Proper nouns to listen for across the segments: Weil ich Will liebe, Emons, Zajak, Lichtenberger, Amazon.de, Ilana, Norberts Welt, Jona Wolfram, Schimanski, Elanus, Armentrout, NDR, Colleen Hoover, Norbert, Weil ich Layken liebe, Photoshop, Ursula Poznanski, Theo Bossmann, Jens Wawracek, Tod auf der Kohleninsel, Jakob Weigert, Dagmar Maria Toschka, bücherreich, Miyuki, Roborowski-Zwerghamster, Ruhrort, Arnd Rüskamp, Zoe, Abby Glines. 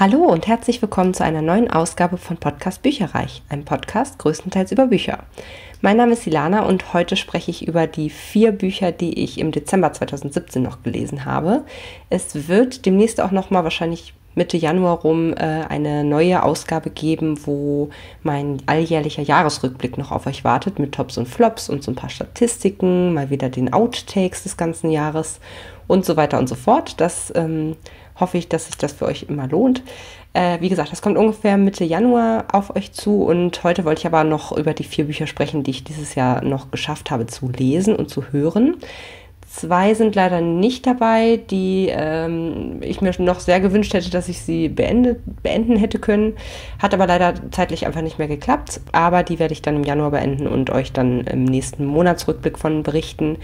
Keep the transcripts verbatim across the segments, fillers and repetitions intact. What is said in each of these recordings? Hallo und herzlich willkommen zu einer neuen Ausgabe von Podcast Bücherreich, einem Podcast größtenteils über Bücher. Mein Name ist Ilana und heute spreche ich über die vier Bücher, die ich im Dezember zweitausendsiebzehn noch gelesen habe. Es wird demnächst auch nochmal wahrscheinlich Mitte Januar rum äh, eine neue Ausgabe geben, wo mein alljährlicher Jahresrückblick noch auf euch wartet mit Tops und Flops und so ein paar Statistiken, mal wieder den Outtakes des ganzen Jahres und so weiter und so fort. Das ähm, hoffe ich, dass sich das für euch immer lohnt. Äh, wie gesagt, das kommt ungefähr Mitte Januar auf euch zu und heute wollte ich aber noch über die vier Bücher sprechen, die ich dieses Jahr noch geschafft habe zu lesen und zu hören. Zwei sind leider nicht dabei, die ähm, ich mir noch sehr gewünscht hätte, dass ich sie beendet, beenden hätte können. Hat aber leider zeitlich einfach nicht mehr geklappt. Aber die werde ich dann im Januar beenden und euch dann im nächsten Monatsrückblick von berichten.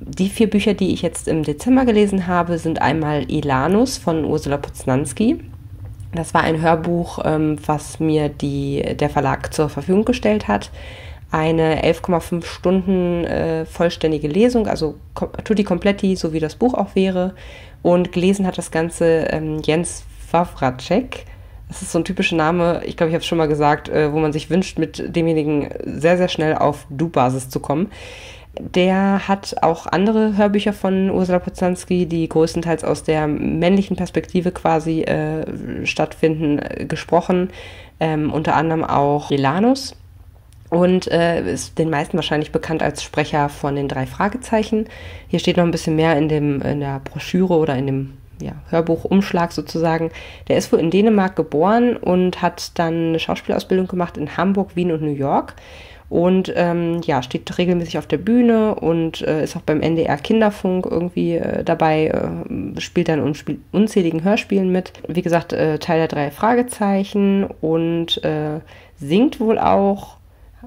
Die vier Bücher, die ich jetzt im Dezember gelesen habe, sind einmal Elanus von Ursula Poznanski. Das war ein Hörbuch, ähm, was mir die, der Verlag zur Verfügung gestellt hat. Eine elf Komma fünf Stunden äh, vollständige Lesung, also tutti completi, so wie das Buch auch wäre. Und gelesen hat das Ganze ähm, Jens Wawracek. Das ist so ein typischer Name, ich glaube, ich habe es schon mal gesagt, äh, wo man sich wünscht, mit demjenigen sehr, sehr schnell auf Du-Basis zu kommen. Der hat auch andere Hörbücher von Ursula Poznanski, die größtenteils aus der männlichen Perspektive quasi äh, stattfinden, äh, gesprochen. Ähm, unter anderem auch Elanus. Und äh, ist den meisten wahrscheinlich bekannt als Sprecher von den drei Fragezeichen. Hier steht noch ein bisschen mehr in, dem, in der Broschüre oder in dem ja, Hörbuchumschlag sozusagen. Der ist wohl in Dänemark geboren und hat dann eine Schauspielausbildung gemacht in Hamburg, Wien und New York. Und ähm, ja, steht regelmäßig auf der Bühne und äh, ist auch beim N D R Kinderfunk irgendwie äh, dabei, äh, spielt dann in unzähligen Hörspielen mit. Wie gesagt, äh, Teil der drei Fragezeichen und äh, singt wohl auch.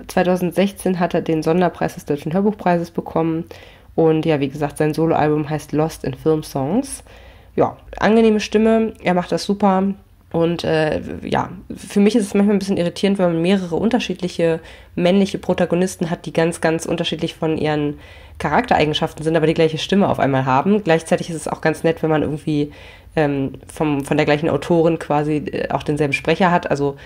zweitausendsechzehn hat er den Sonderpreis des Deutschen Hörbuchpreises bekommen und ja, wie gesagt, sein Soloalbum heißt Lost in Film Songs. Ja, angenehme Stimme, er macht das super und äh, ja, für mich ist es manchmal ein bisschen irritierend, weil man mehrere unterschiedliche männliche Protagonisten hat, die ganz, ganz unterschiedlich von ihren Charaktereigenschaften sind, aber die gleiche Stimme auf einmal haben. Gleichzeitig ist es auch ganz nett, wenn man irgendwie ähm, vom, von der gleichen Autorin quasi auch denselben Sprecher hat, also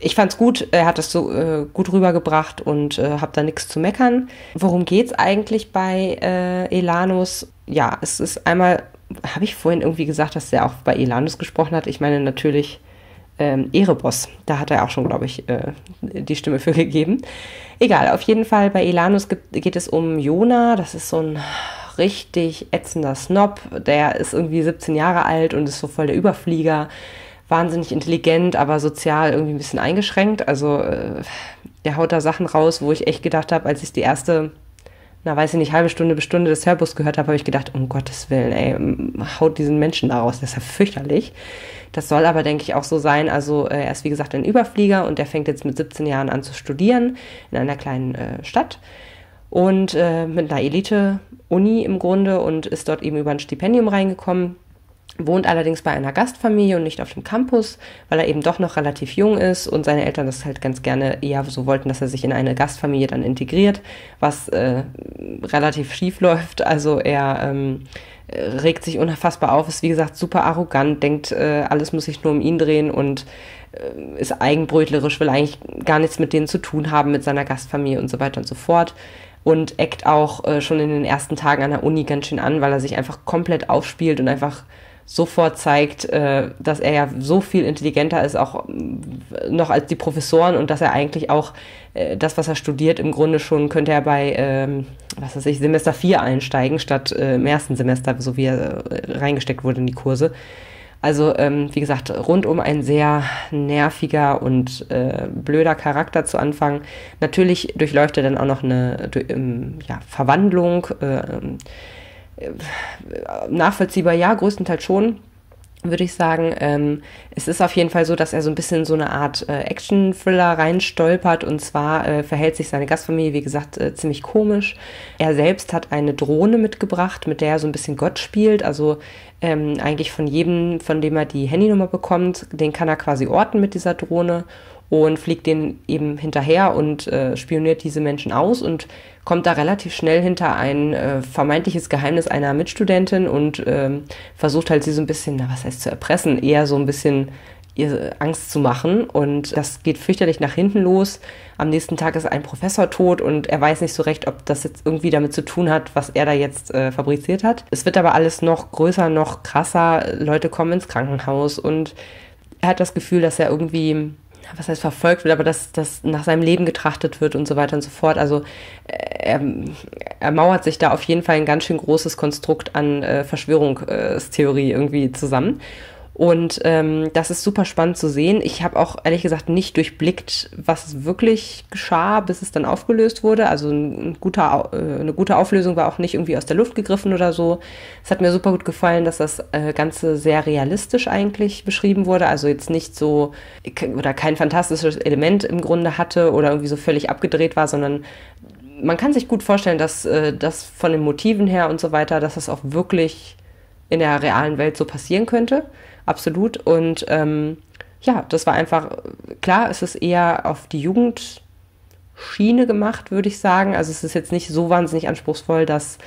ich fand's gut, er hat das so äh, gut rübergebracht und äh, habe da nichts zu meckern. Worum geht's eigentlich bei äh, Elanus? Ja, es ist einmal, habe ich vorhin irgendwie gesagt, dass er auch bei Elanus gesprochen hat. Ich meine natürlich ähm, Erebos, da hat er auch schon, glaube ich, äh, die Stimme für gegeben. Egal, auf jeden Fall bei Elanus gibt, geht es um Jona, das ist so ein richtig ätzender Snob, der ist irgendwie siebzehn Jahre alt und ist so voll der Überflieger. Wahnsinnig intelligent, aber sozial irgendwie ein bisschen eingeschränkt. Also äh, der haut da Sachen raus, wo ich echt gedacht habe, als ich die erste, na weiß ich nicht, halbe Stunde bis Stunde des Hörbuchs gehört habe, habe ich gedacht, um Gottes Willen, ey, haut diesen Menschen da raus, das ist ja fürchterlich. Das soll aber, denke ich, auch so sein. Also äh, er ist, wie gesagt, ein Überflieger und der fängt jetzt mit siebzehn Jahren an zu studieren in einer kleinen äh, Stadt. Und äh, mit einer Elite-Uni im Grunde und ist dort eben über ein Stipendium reingekommen. Wohnt allerdings bei einer Gastfamilie und nicht auf dem Campus, weil er eben doch noch relativ jung ist und seine Eltern das halt ganz gerne eher so wollten, dass er sich in eine Gastfamilie dann integriert, was äh, relativ schief läuft. Also er ähm, regt sich unfassbar auf, ist wie gesagt super arrogant, denkt, äh, alles muss sich nur um ihn drehen und äh, ist eigenbrötlerisch, will eigentlich gar nichts mit denen zu tun haben, mit seiner Gastfamilie und so weiter und so fort. Und eckt auch äh, schon in den ersten Tagen an der Uni ganz schön an, weil er sich einfach komplett aufspielt und einfach sofort zeigt, dass er ja so viel intelligenter ist, auch noch als die Professoren und dass er eigentlich auch das, was er studiert, im Grunde schon könnte er bei, was weiß ich, Semester vier einsteigen, statt im ersten Semester, so wie er reingesteckt wurde in die Kurse. Also, wie gesagt, rundum ein sehr nerviger und blöder Charakter zu Anfang. Natürlich durchläuft er dann auch noch eine ja, Verwandlung, nachvollziehbar, ja, größtenteils schon, würde ich sagen. Ähm, es ist auf jeden Fall so, dass er so ein bisschen so eine Art äh, Action-Thriller reinstolpert und zwar äh, verhält sich seine Gastfamilie, wie gesagt, äh, ziemlich komisch. Er selbst hat eine Drohne mitgebracht, mit der er so ein bisschen Gott spielt, also ähm, eigentlich von jedem, von dem er die Handynummer bekommt, den kann er quasi orten mit dieser Drohne. und fliegt denen eben hinterher und äh, spioniert diese Menschen aus und kommt da relativ schnell hinter ein äh, vermeintliches Geheimnis einer Mitstudentin und ähm, versucht halt sie so ein bisschen, na was heißt zu erpressen, eher so ein bisschen ihr Angst zu machen, und das geht fürchterlich nach hinten los. Am nächsten Tag ist ein Professor tot und er weiß nicht so recht, ob das jetzt irgendwie damit zu tun hat, was er da jetzt äh, fabriziert hat. Es wird aber alles noch größer, noch krasser. Leute kommen ins Krankenhaus und er hat das Gefühl, dass er irgendwie, was heißt verfolgt wird, aber dass das nach seinem Leben getrachtet wird und so weiter und so fort. Also er, er mauert sich da auf jeden Fall ein ganz schön großes Konstrukt an äh, Verschwörungstheorie irgendwie zusammen. Und ähm, das ist super spannend zu sehen. Ich habe auch ehrlich gesagt nicht durchblickt, was wirklich geschah, bis es dann aufgelöst wurde. Also ein guter, äh, eine gute Auflösung war auch nicht irgendwie aus der Luft gegriffen oder so. Es hat mir super gut gefallen, dass das äh, Ganze sehr realistisch eigentlich beschrieben wurde. Also jetzt nicht so oder kein fantastisches Element im Grunde hatte oder irgendwie so völlig abgedreht war, sondern man kann sich gut vorstellen, dass äh, das von den Motiven her und so weiter, dass das auch wirklich in der realen Welt so passieren könnte. Absolut. Und ähm, ja, das war einfach, klar, es ist eher auf die Jugendschiene gemacht, würde ich sagen. Also es ist jetzt nicht so wahnsinnig anspruchsvoll, dass,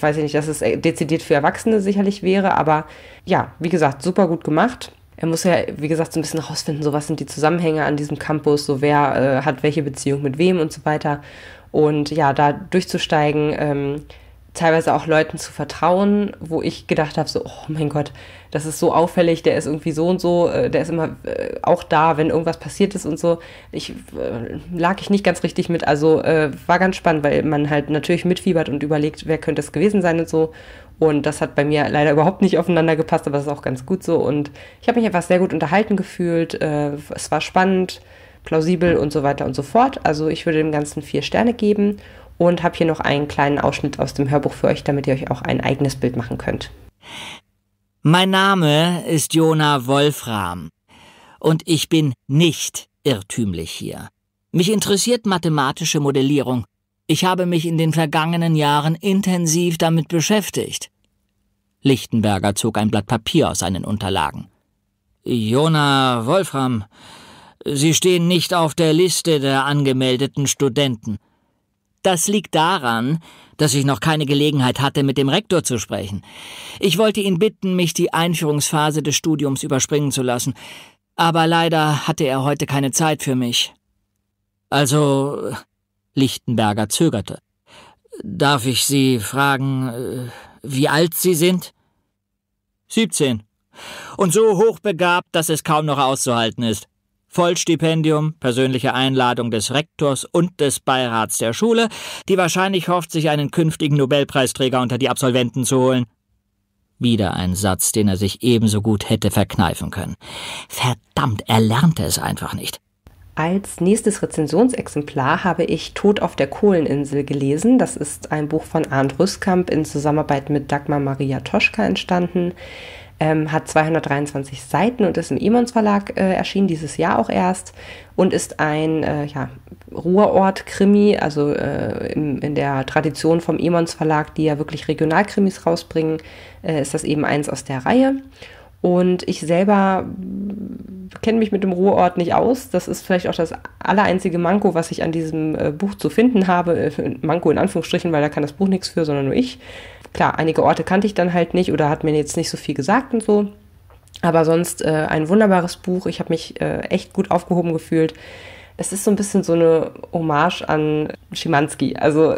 weiß ich nicht, dass es dezidiert für Erwachsene sicherlich wäre. Aber ja, wie gesagt, super gut gemacht. Er muss ja, wie gesagt, so ein bisschen rausfinden, so was sind die Zusammenhänge an diesem Campus, so wer äh, hat welche Beziehung mit wem und so weiter. Und ja, da durchzusteigen, ähm, teilweise auch Leuten zu vertrauen, wo ich gedacht habe, so, oh mein Gott, das ist so auffällig, der ist irgendwie so und so, der ist immer äh, auch da, wenn irgendwas passiert ist und so. Ich äh, lag ich nicht ganz richtig mit, also äh, war ganz spannend, weil man halt natürlich mitfiebert und überlegt, wer könnte es gewesen sein und so. Und das hat bei mir leider überhaupt nicht aufeinander gepasst, aber das ist auch ganz gut so. Und ich habe mich einfach sehr gut unterhalten gefühlt, äh, es war spannend, plausibel und so weiter und so fort. Also ich würde dem Ganzen vier Sterne geben. Und habe hier noch einen kleinen Ausschnitt aus dem Hörbuch für euch, damit ihr euch auch ein eigenes Bild machen könnt. Mein Name ist Jona Wolfram und ich bin nicht irrtümlich hier. Mich interessiert mathematische Modellierung. Ich habe mich in den vergangenen Jahren intensiv damit beschäftigt. Lichtenberger zog ein Blatt Papier aus seinen Unterlagen. Jona Wolfram, Sie stehen nicht auf der Liste der angemeldeten Studenten. Das liegt daran, dass ich noch keine Gelegenheit hatte, mit dem Rektor zu sprechen. Ich wollte ihn bitten, mich die Einführungsphase des Studiums überspringen zu lassen, aber leider hatte er heute keine Zeit für mich. Also, Lichtenberger zögerte. Darf ich Sie fragen, wie alt Sie sind? siebzehn. Und so hochbegabt, dass es kaum noch auszuhalten ist. Vollstipendium, persönliche Einladung des Rektors und des Beirats der Schule, die wahrscheinlich hofft, sich einen künftigen Nobelpreisträger unter die Absolventen zu holen. Wieder ein Satz, den er sich ebenso gut hätte verkneifen können. Verdammt, er lernte es einfach nicht. Als nächstes Rezensionsexemplar habe ich Tod auf der Kohleninsel gelesen. Das ist ein Buch von Arnd Rüskamp in Zusammenarbeit mit Dagmar Maria Toschka entstanden. Ähm, hat zweihundertdreiundzwanzig Seiten und ist im Emons Verlag äh, erschienen, dieses Jahr auch erst, und ist ein äh, ja, Ruhrort-Krimi, also äh, in, in der Tradition vom Emons Verlag, die ja wirklich Regionalkrimis rausbringen, äh, ist das eben eins aus der Reihe. Und ich selber kenne mich mit dem Ruhrort nicht aus. Das ist vielleicht auch das allereinzige Manko, was ich an diesem äh, Buch zu finden habe. Manko in Anführungsstrichen, weil da kann das Buch nichts für, sondern nur ich. Klar, einige Orte kannte ich dann halt nicht oder hat mir jetzt nicht so viel gesagt und so. Aber sonst äh, ein wunderbares Buch. Ich habe mich äh, echt gut aufgehoben gefühlt. Es ist so ein bisschen so eine Hommage an Schimanski. Also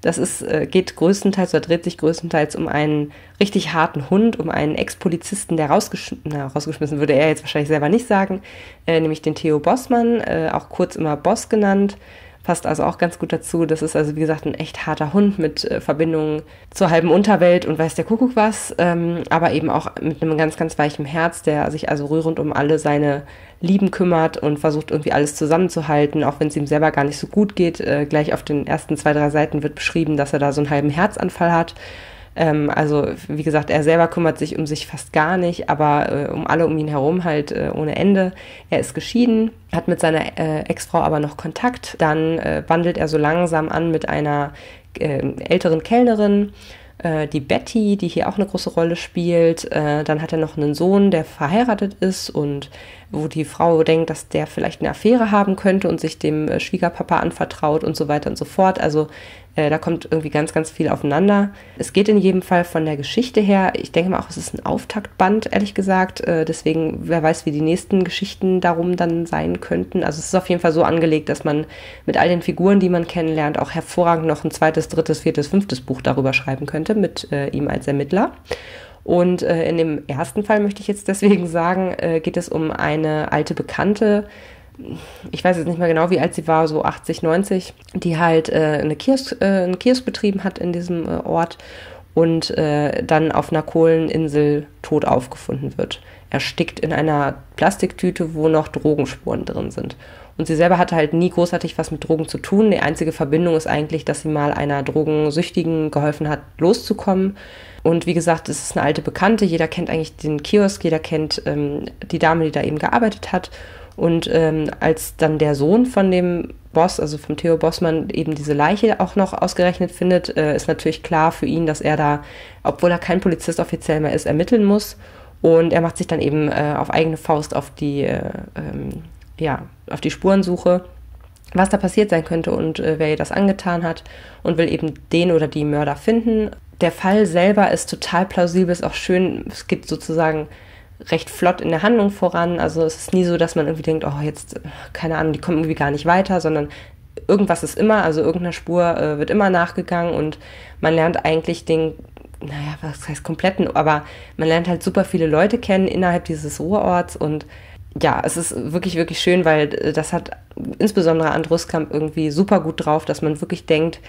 das ist, äh, geht größtenteils oder dreht sich größtenteils um einen richtig harten Hund, um einen Ex-Polizisten, der rausgesch na, rausgeschmissen würde er jetzt wahrscheinlich selber nicht sagen, äh, nämlich den Theo Bossmann, äh, auch kurz immer Boss genannt. Passt also auch ganz gut dazu. Das ist also, wie gesagt, ein echt harter Hund mit äh, Verbindungen zur halben Unterwelt und weiß der Kuckuck was, ähm, aber eben auch mit einem ganz, ganz weichen Herz, der sich also rührend um alle seine Lieben kümmert und versucht irgendwie alles zusammenzuhalten, auch wenn es ihm selber gar nicht so gut geht. Äh, gleich auf den ersten zwei, drei Seiten wird beschrieben, dass er da so einen halben Herzanfall hat. Ähm, also, wie gesagt, er selber kümmert sich um sich fast gar nicht, aber äh, um alle um ihn herum halt äh, ohne Ende. Er ist geschieden, hat mit seiner äh, Ex-Frau aber noch Kontakt. Dann äh, wandelt er so langsam an mit einer äh, älteren Kellnerin, äh, die Betty, die hier auch eine große Rolle spielt. Äh, dann hat er noch einen Sohn, der verheiratet ist und wo die Frau denkt, dass der vielleicht eine Affäre haben könnte und sich dem äh, Schwiegerpapa anvertraut und so weiter und so fort. Also äh, da kommt irgendwie ganz, ganz viel aufeinander. Es geht in jedem Fall von der Geschichte her. Ich denke mal auch, es ist ein Auftaktband, ehrlich gesagt. Äh, deswegen, wer weiß, wie die nächsten Geschichten darum dann sein könnten. Also es ist auf jeden Fall so angelegt, dass man mit all den Figuren, die man kennenlernt, auch hervorragend noch ein zweites, drittes, viertes, fünftes Buch darüber schreiben könnte mit äh, ihm als Ermittler. Und äh, in dem ersten Fall möchte ich jetzt deswegen sagen, äh, geht es um eine alte Bekannte, ich weiß jetzt nicht mehr genau, wie alt sie war, so achtzig, neunzig, die halt äh, eine Kiosk, äh, einen Kiosk betrieben hat in diesem äh, Ort und äh, dann auf einer Kohleninsel tot aufgefunden wird. Erstickt in einer Plastiktüte, wo noch Drogenspuren drin sind. Und sie selber hatte halt nie großartig was mit Drogen zu tun. Die einzige Verbindung ist eigentlich, dass sie mal einer Drogensüchtigen geholfen hat, loszukommen. Und wie gesagt, es ist eine alte Bekannte. Jeder kennt eigentlich den Kiosk, jeder kennt ähm, die Dame, die da eben gearbeitet hat. Und ähm, als dann der Sohn von dem Boss, also vom Theo Bossmann, eben diese Leiche auch noch ausgerechnet findet, äh, ist natürlich klar für ihn, dass er da, obwohl er kein Polizist offiziell mehr ist, ermitteln muss. Und er macht sich dann eben äh, auf eigene Faust auf die... Äh, ähm, ja, auf die Spurensuche, was da passiert sein könnte und äh, wer ihr das angetan hat und will eben den oder die Mörder finden. Der Fall selber ist total plausibel, ist auch schön, es geht sozusagen recht flott in der Handlung voran, also es ist nie so, dass man irgendwie denkt, oh jetzt, keine Ahnung, die kommen irgendwie gar nicht weiter, sondern irgendwas ist immer, also irgendeiner Spur äh, wird immer nachgegangen und man lernt eigentlich den, naja, was heißt kompletten, aber man lernt halt super viele Leute kennen innerhalb dieses Ruhrorts und ja, es ist wirklich, wirklich schön, weil das hat insbesondere Arnd Rüskamp irgendwie super gut drauf, dass man wirklich denkt,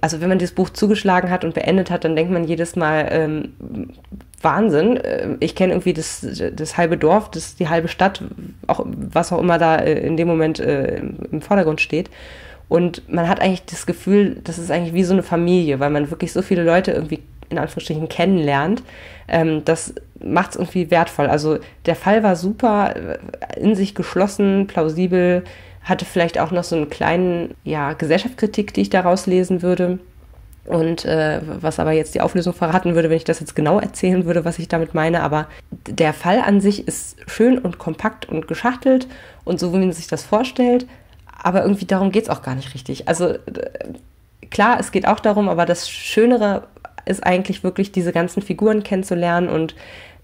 also wenn man dieses Buch zugeschlagen hat und beendet hat, dann denkt man jedes Mal, ähm, Wahnsinn, ich kenne irgendwie das, das halbe Dorf, das, die halbe Stadt, auch, was auch immer da in dem Moment äh, im Vordergrund steht. Und man hat eigentlich das Gefühl, das ist eigentlich wie so eine Familie, weil man wirklich so viele Leute irgendwie in Anführungsstrichen kennenlernt, ähm, das macht es irgendwie wertvoll. Also der Fall war super, in sich geschlossen, plausibel, hatte vielleicht auch noch so einen kleinen, ja, Gesellschaftskritik, die ich daraus lesen würde und äh, was aber jetzt die Auflösung verraten würde, wenn ich das jetzt genau erzählen würde, was ich damit meine, aber der Fall an sich ist schön und kompakt und geschachtelt und so, wie man sich das vorstellt, aber irgendwie darum geht es auch gar nicht richtig. Also klar, es geht auch darum, aber das Schönere ist eigentlich wirklich diese ganzen Figuren kennenzulernen und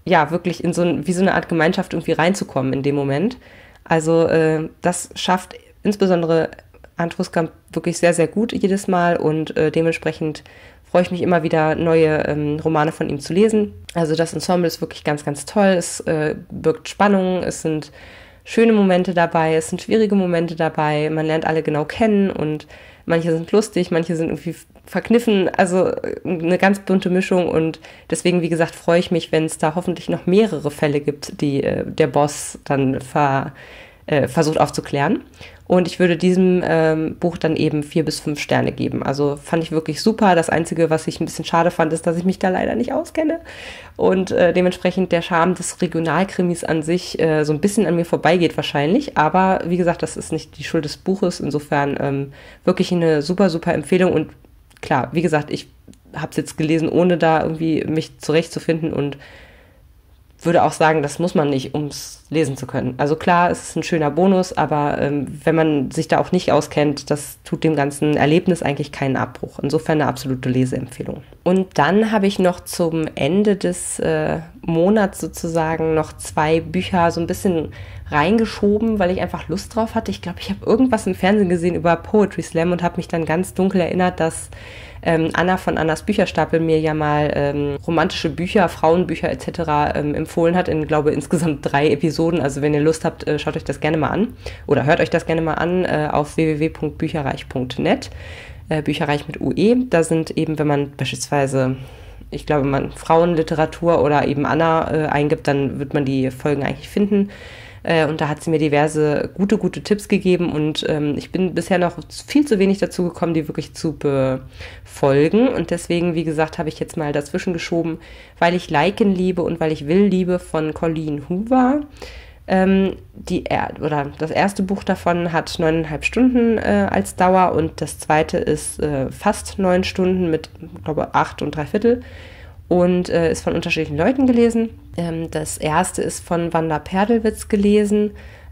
ja, wirklich in so ein, wie so eine Art Gemeinschaft irgendwie reinzukommen in dem Moment. Also äh, das schafft insbesondere Arnd Rüskamp wirklich sehr, sehr gut jedes Mal und äh, dementsprechend freue ich mich immer wieder, neue ähm, Romane von ihm zu lesen. Also das Ensemble ist wirklich ganz, ganz toll, es äh, birgt Spannung, es sind schöne Momente dabei, es sind schwierige Momente dabei, man lernt alle genau kennen und manche sind lustig, manche sind irgendwie verkniffen, also eine ganz bunte Mischung und deswegen, wie gesagt, freue ich mich, wenn es da hoffentlich noch mehrere Fälle gibt, die äh, der Boss dann ver, äh, versucht aufzuklären. Und ich würde diesem ähm, Buch dann eben vier bis fünf Sterne geben. Also fand ich wirklich super. Das Einzige, was ich ein bisschen schade fand, ist, dass ich mich da leider nicht auskenne. Und äh, dementsprechend der Charme des Regionalkrimis an sich äh, so ein bisschen an mir vorbeigeht wahrscheinlich. Aber wie gesagt, das ist nicht die Schuld des Buches. Insofern ähm, wirklich eine super, super Empfehlung. Und klar, wie gesagt, ich habe es jetzt gelesen, ohne da irgendwie mich zurechtzufinden und würde auch sagen, das muss man nicht, um es lesen zu können. Also klar, es ist ein schöner Bonus, aber ähm, wenn man sich da auch nicht auskennt, das tut dem ganzen Erlebnis eigentlich keinen Abbruch. Insofern eine absolute Leseempfehlung. Und dann habe ich noch zum Ende des äh, Monats sozusagen noch zwei Bücher so ein bisschen reingeschoben, weil ich einfach Lust drauf hatte. Ich glaube, ich habe irgendwas im Fernsehen gesehen über Poetry Slam und habe mich dann ganz dunkel erinnert, dass ähm, Anna von Annas Bücherstapel mir ja mal ähm, romantische Bücher, Frauenbücher et cetera ähm, empfohlen hat in, glaube ich, insgesamt drei Episoden. Also wenn ihr Lust habt, äh, schaut euch das gerne mal an oder hört euch das gerne mal an äh, auf w w w punkt bücherreich punkt net, äh, bücherreich mit U E. Da sind eben, wenn man beispielsweise... Ich glaube, wenn man Frauenliteratur oder eben Anna äh, eingibt, dann wird man die Folgen eigentlich finden. Äh, und da hat sie mir diverse gute, gute Tipps gegeben. Und ähm, ich bin bisher noch viel zu wenig dazu gekommen, die wirklich zu befolgen. Und deswegen, wie gesagt, habe ich jetzt mal dazwischen geschoben, weil ich Liken liebe und weil ich Will liebe von Colleen Hoover. Ähm, die er oder das erste Buch davon hat neuneinhalb Stunden äh, als Dauer und das zweite ist äh, fast neun Stunden mit, glaube ich, acht und drei Viertel und äh, ist von unterschiedlichen Leuten gelesen. Ähm, das erste ist von Wanda Perdelwitz gelesen.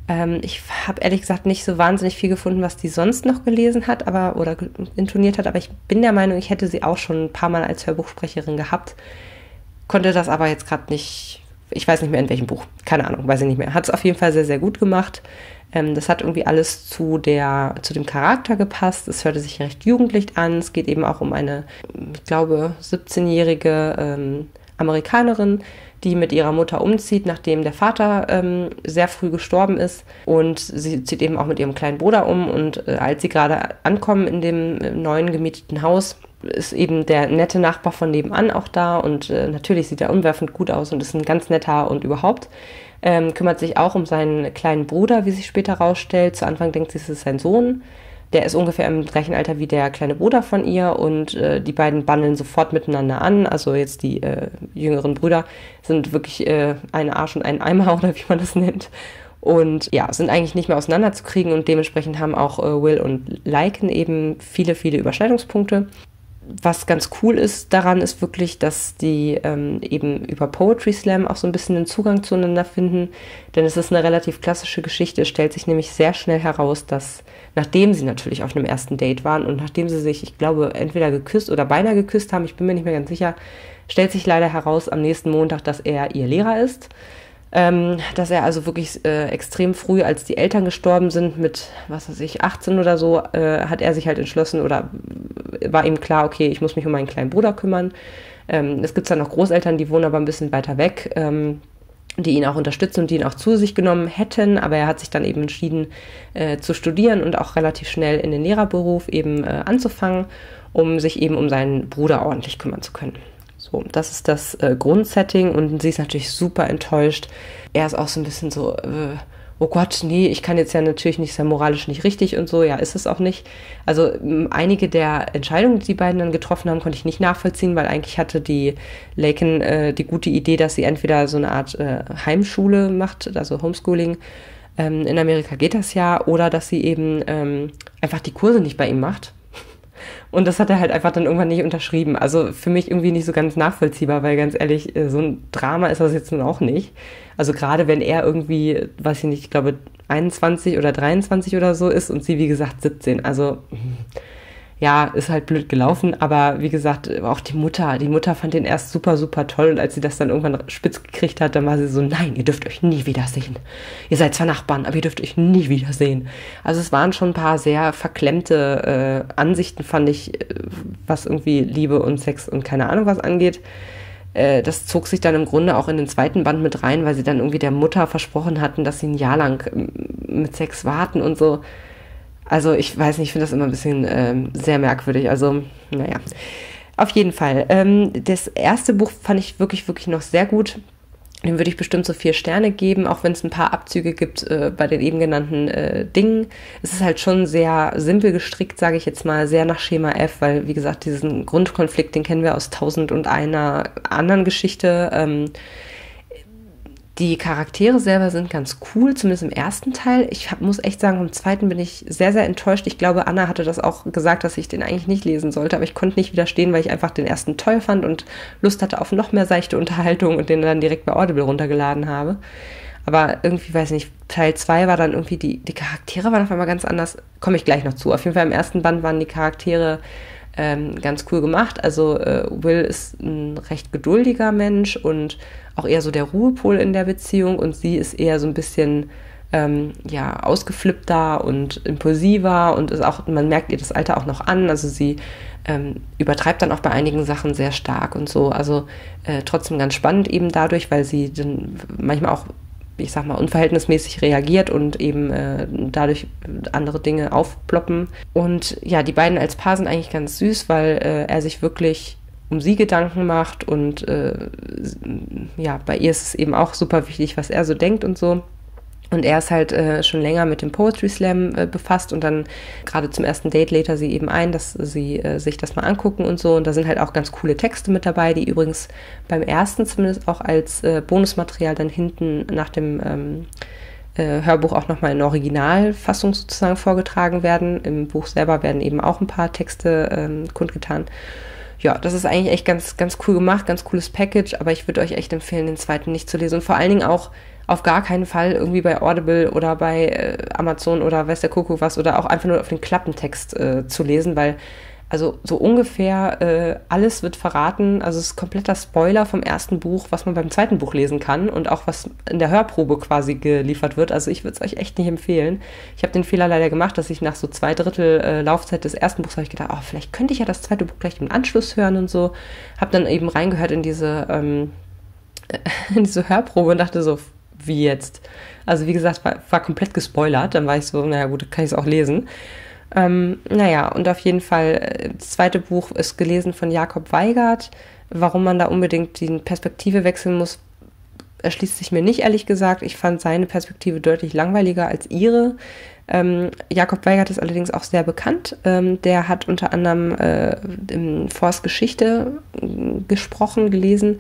Ähm, ich habe ehrlich gesagt nicht so wahnsinnig viel gefunden, was die sonst noch gelesen hat aber oder intoniert hat, aber ich bin der Meinung, ich hätte sie auch schon ein paar Mal als Hörbuchsprecherin gehabt, konnte das aber jetzt gerade nicht. Ich weiß nicht mehr, in welchem Buch. Keine Ahnung, weiß ich nicht mehr. Hat es auf jeden Fall sehr, sehr gut gemacht. Ähm, das hat irgendwie alles zu, der, zu dem Charakter gepasst. Es hörte sich recht jugendlich an. Es geht eben auch um eine, ich glaube, siebzehnjährige ähm, Amerikanerin, die mit ihrer Mutter umzieht, nachdem der Vater ähm, sehr früh gestorben ist. Und sie zieht eben auch mit ihrem kleinen Bruder um. Und äh, als sie gerade ankommen in dem neuen gemieteten Haus, ist eben der nette Nachbar von nebenan auch da und äh, natürlich sieht er umwerfend gut aus und ist ein ganz netter und überhaupt. Ähm, kümmert sich auch um seinen kleinen Bruder, wie sich später rausstellt. Zu Anfang denkt sie, es ist sein Sohn. Der ist ungefähr im gleichen Alter wie der kleine Bruder von ihr und äh, die beiden bandeln sofort miteinander an. Also jetzt die äh, jüngeren Brüder sind wirklich äh, ein Arsch und ein Eimer oder wie man das nennt. Und ja, sind eigentlich nicht mehr auseinanderzukriegen und dementsprechend haben auch äh, Will und Lycan eben viele, viele Überschneidungspunkte. Was ganz cool ist daran, ist wirklich, dass die ähm, eben über Poetry Slam auch so ein bisschen den Zugang zueinander finden, denn es ist eine relativ klassische Geschichte. Es stellt sich nämlich sehr schnell heraus, dass, nachdem sie natürlich auf einem ersten Date waren und nachdem sie sich, ich glaube, entweder geküsst oder beinahe geküsst haben, ich bin mir nicht mehr ganz sicher, stellt sich leider heraus am nächsten Montag, dass er ihr Lehrer ist. Ähm, dass er also wirklich äh, extrem früh, als die Eltern gestorben sind, mit, was weiß ich, achtzehn oder so, äh, hat er sich halt entschlossen oder war ihm klar, okay, ich muss mich um meinen kleinen Bruder kümmern. Ähm, es gibt dann noch Großeltern, die wohnen aber ein bisschen weiter weg, ähm, die ihn auch unterstützen und die ihn auch zu sich genommen hätten, aber er hat sich dann eben entschieden äh, zu studieren und auch relativ schnell in den Lehrerberuf eben äh, anzufangen, um sich eben um seinen Bruder ordentlich kümmern zu können. So, das ist das äh, Grundsetting und sie ist natürlich super enttäuscht. Er ist auch so ein bisschen so, äh, oh Gott, nee, ich kann jetzt ja natürlich nicht, ist ja moralisch nicht richtig und so. Ja, ist es auch nicht. Also ähm, einige der Entscheidungen, die die beiden dann getroffen haben, konnte ich nicht nachvollziehen, weil eigentlich hatte die Lycan äh, die gute Idee, dass sie entweder so eine Art äh, Heimschule macht, also Homeschooling. Ähm, in Amerika geht das ja. Oder dass sie eben ähm, einfach die Kurse nicht bei ihm macht. Und das hat er halt einfach dann irgendwann nicht unterschrieben. Also für mich irgendwie nicht so ganz nachvollziehbar, weil ganz ehrlich, so ein Drama ist das jetzt nun auch nicht. Also gerade wenn er irgendwie, weiß ich nicht, ich glaube einundzwanzig oder dreiundzwanzig oder so ist und sie, wie gesagt, siebzehn. Also ja, ist halt blöd gelaufen, aber wie gesagt, auch die Mutter, die Mutter fand den erst super, super toll und als sie das dann irgendwann spitz gekriegt hat, dann war sie so, nein, ihr dürft euch nie wiedersehen. Ihr seid zwar Nachbarn, aber ihr dürft euch nie wiedersehen. Also es waren schon ein paar sehr verklemmte äh, Ansichten, fand ich, was irgendwie Liebe und Sex und keine Ahnung was angeht. Äh, das zog sich dann im Grunde auch in den zweiten Band mit rein, weil sie dann irgendwie der Mutter versprochen hatten, dass sie ein Jahr lang mit Sex warten und so. Also ich weiß nicht, ich finde das immer ein bisschen ähm, sehr merkwürdig, also naja, auf jeden Fall. Ähm, das erste Buch fand ich wirklich, wirklich noch sehr gut, dem würde ich bestimmt so vier Sterne geben, auch wenn es ein paar Abzüge gibt äh, bei den eben genannten äh, Dingen. Es ist halt schon sehr simpel gestrickt, sage ich jetzt mal, sehr nach Schema F, weil wie gesagt, diesen Grundkonflikt, den kennen wir aus tausend und einer anderen Geschichte. ähm, Die Charaktere selber sind ganz cool, zumindest im ersten Teil. Ich hab, muss echt sagen, vom zweiten bin ich sehr, sehr enttäuscht. Ich glaube, Anna hatte das auch gesagt, dass ich den eigentlich nicht lesen sollte, aber ich konnte nicht widerstehen, weil ich einfach den ersten toll fand und Lust hatte auf noch mehr seichte Unterhaltung und den dann direkt bei Audible runtergeladen habe. Aber irgendwie, weiß ich nicht, Teil zwei war dann irgendwie, die, die Charaktere waren auf einmal ganz anders. Komme ich gleich noch zu. Auf jeden Fall im ersten Band waren die Charaktere ähm, ganz cool gemacht. Also äh, Will ist ein recht geduldiger Mensch und auch eher so der Ruhepol in der Beziehung und sie ist eher so ein bisschen ähm, ja, ausgeflippter und impulsiver und ist auch, man merkt ihr das Alter auch noch an, also sie ähm, übertreibt dann auch bei einigen Sachen sehr stark und so, also äh, trotzdem ganz spannend eben dadurch, weil sie dann manchmal auch, ich sag mal, unverhältnismäßig reagiert und eben äh, dadurch andere Dinge aufploppen und ja, die beiden als Paar sind eigentlich ganz süß, weil äh, er sich wirklich um sie Gedanken macht und äh, ja, bei ihr ist es eben auch super wichtig, was er so denkt und so. Und er ist halt äh, schon länger mit dem Poetry Slam äh, befasst und dann gerade zum ersten Date lädt er sie eben ein, dass sie äh, sich das mal angucken und so. Und da sind halt auch ganz coole Texte mit dabei, die übrigens beim ersten zumindest auch als äh, Bonusmaterial dann hinten nach dem ähm, äh, Hörbuch auch nochmal in Originalfassung sozusagen vorgetragen werden. Im Buch selber werden eben auch ein paar Texte ähm, kundgetan. Ja, das ist eigentlich echt ganz, ganz cool gemacht, ganz cooles Package, aber ich würde euch echt empfehlen, den zweiten nicht zu lesen. Und vor allen Dingen auch auf gar keinen Fall irgendwie bei Audible oder bei äh, Amazon oder weiß der Kuckuck was oder auch einfach nur auf den Klappentext äh, zu lesen, weil also so ungefähr äh, alles wird verraten. Also es ist kompletter Spoiler vom ersten Buch, was man beim zweiten Buch lesen kann und auch was in der Hörprobe quasi geliefert wird. Also ich würde es euch echt nicht empfehlen. Ich habe den Fehler leider gemacht, dass ich nach so zwei Drittel äh, Laufzeit des ersten Buchs habe ich gedacht, oh, vielleicht könnte ich ja das zweite Buch gleich im Anschluss hören und so. Habe dann eben reingehört in diese, ähm, in diese Hörprobe und dachte so, wie jetzt? Also wie gesagt, war, war komplett gespoilert. Dann war ich so, naja gut, kann ich es auch lesen. Ähm, naja, und auf jeden Fall, das zweite Buch ist gelesen von Jakob Weigert. Warum man da unbedingt die Perspektive wechseln muss, erschließt sich mir nicht, ehrlich gesagt. Ich fand seine Perspektive deutlich langweiliger als ihre. Ähm, Jakob Weigert ist allerdings auch sehr bekannt. Ähm, der hat unter anderem äh, im Forst Geschichte gesprochen, gelesen.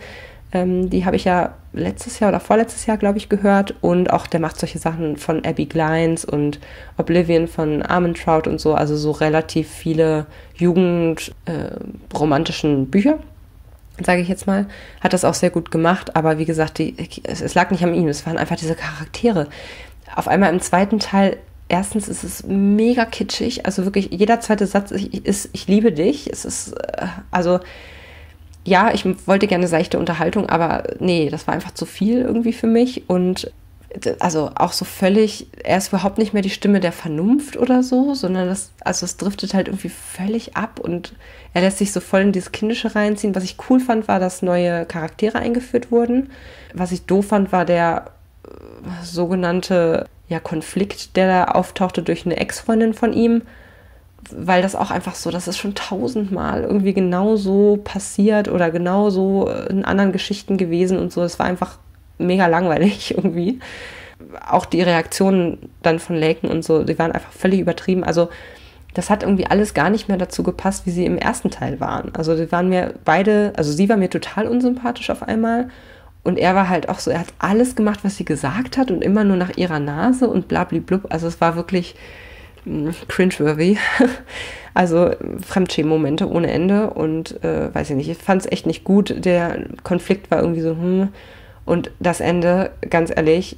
Ähm, die habe ich ja letztes Jahr oder vorletztes Jahr, glaube ich, gehört. Und auch der macht solche Sachen von Abby Glines und Oblivion von Armentrout und so. Also so relativ viele jugendromantischen äh, Bücher, sage ich jetzt mal. Hat das auch sehr gut gemacht. Aber wie gesagt, die, es, es lag nicht an ihm. Es waren einfach diese Charaktere. Auf einmal im zweiten Teil... Erstens ist es mega kitschig. Also wirklich jeder zweite Satz ist, ist ich liebe dich. Es ist... Äh, also... Ja, ich wollte gerne seichte Unterhaltung, aber nee, das war einfach zu viel irgendwie für mich. Und also auch so völlig, er ist überhaupt nicht mehr die Stimme der Vernunft oder so, sondern das, also es driftet halt irgendwie völlig ab und er lässt sich so voll in dieses Kindische reinziehen. Was ich cool fand, war, dass neue Charaktere eingeführt wurden. Was ich doof fand, war der äh, sogenannte ja, Konflikt, der da auftauchte durch eine Ex-Freundin von ihm. Weil das auch einfach so, das ist schon tausendmal irgendwie genau so passiert oder genau so in anderen Geschichten gewesen und so. Das war einfach mega langweilig irgendwie. Auch die Reaktionen dann von Laken und so, die waren einfach völlig übertrieben. Also das hat irgendwie alles gar nicht mehr dazu gepasst, wie sie im ersten Teil waren. Also die waren mir beide, also sie war mir total unsympathisch auf einmal. Und er war halt auch so, er hat alles gemacht, was sie gesagt hat und immer nur nach ihrer Nase und blablablub. Also es war wirklich... cringe-worthy, also Fremdschämen-Momente ohne Ende und äh, weiß ich nicht, ich fand es echt nicht gut, der Konflikt war irgendwie so hm und das Ende, ganz ehrlich,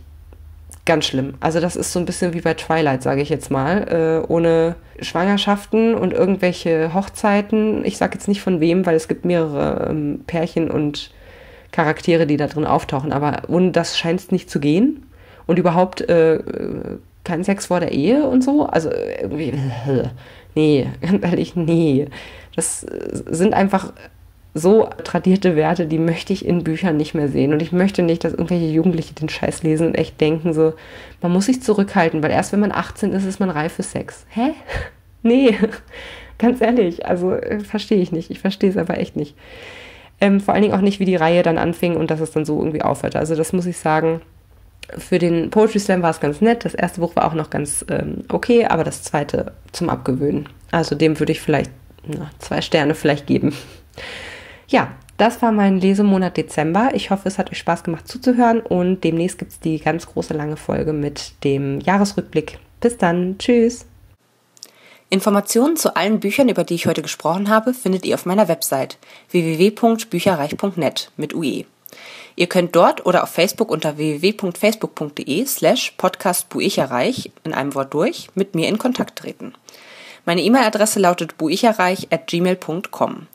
ganz schlimm. Also das ist so ein bisschen wie bei Twilight, sage ich jetzt mal, äh, ohne Schwangerschaften und irgendwelche Hochzeiten, ich sage jetzt nicht von wem, weil es gibt mehrere ähm, Pärchen und Charaktere, die da drin auftauchen, aber ohne das scheint es nicht zu gehen und überhaupt äh, kein Sex vor der Ehe und so, also irgendwie, nee, ganz ehrlich, nee. Das sind einfach so tradierte Werte, die möchte ich in Büchern nicht mehr sehen und ich möchte nicht, dass irgendwelche Jugendliche den Scheiß lesen und echt denken so, man muss sich zurückhalten, weil erst wenn man achtzehn ist, ist man reif für Sex. Hä? Nee, ganz ehrlich, also verstehe ich nicht, ich verstehe es aber echt nicht. Ähm, vor allen Dingen auch nicht, wie die Reihe dann anfing und dass es dann so irgendwie aufhörte, also das muss ich sagen. Für den Poetry Slam war es ganz nett. Das erste Buch war auch noch ganz ähm, okay, aber das zweite zum Abgewöhnen. Also dem würde ich vielleicht na, zwei Sterne vielleicht geben. Ja, das war mein Lesemonat Dezember. Ich hoffe, es hat euch Spaß gemacht zuzuhören und demnächst gibt es die ganz große lange Folge mit dem Jahresrückblick. Bis dann, tschüss! Informationen zu allen Büchern, über die ich heute gesprochen habe, findet ihr auf meiner Website w w w punkt bücherreich punkt net mit U E. Ihr könnt dort oder auf Facebook unter w w w punkt facebook punkt de slash podcast bücherreich in einem Wort durch mit mir in Kontakt treten. Meine E-Mail-Adresse lautet bücherreich at gmail punkt com.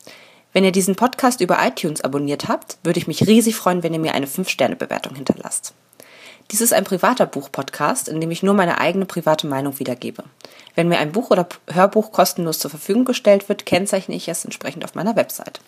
Wenn ihr diesen Podcast über iTunes abonniert habt, würde ich mich riesig freuen, wenn ihr mir eine fünf Sterne Bewertung hinterlasst. Dies ist ein privater Buch-Podcast, in dem ich nur meine eigene private Meinung wiedergebe. Wenn mir ein Buch oder Hörbuch kostenlos zur Verfügung gestellt wird, kennzeichne ich es entsprechend auf meiner Website.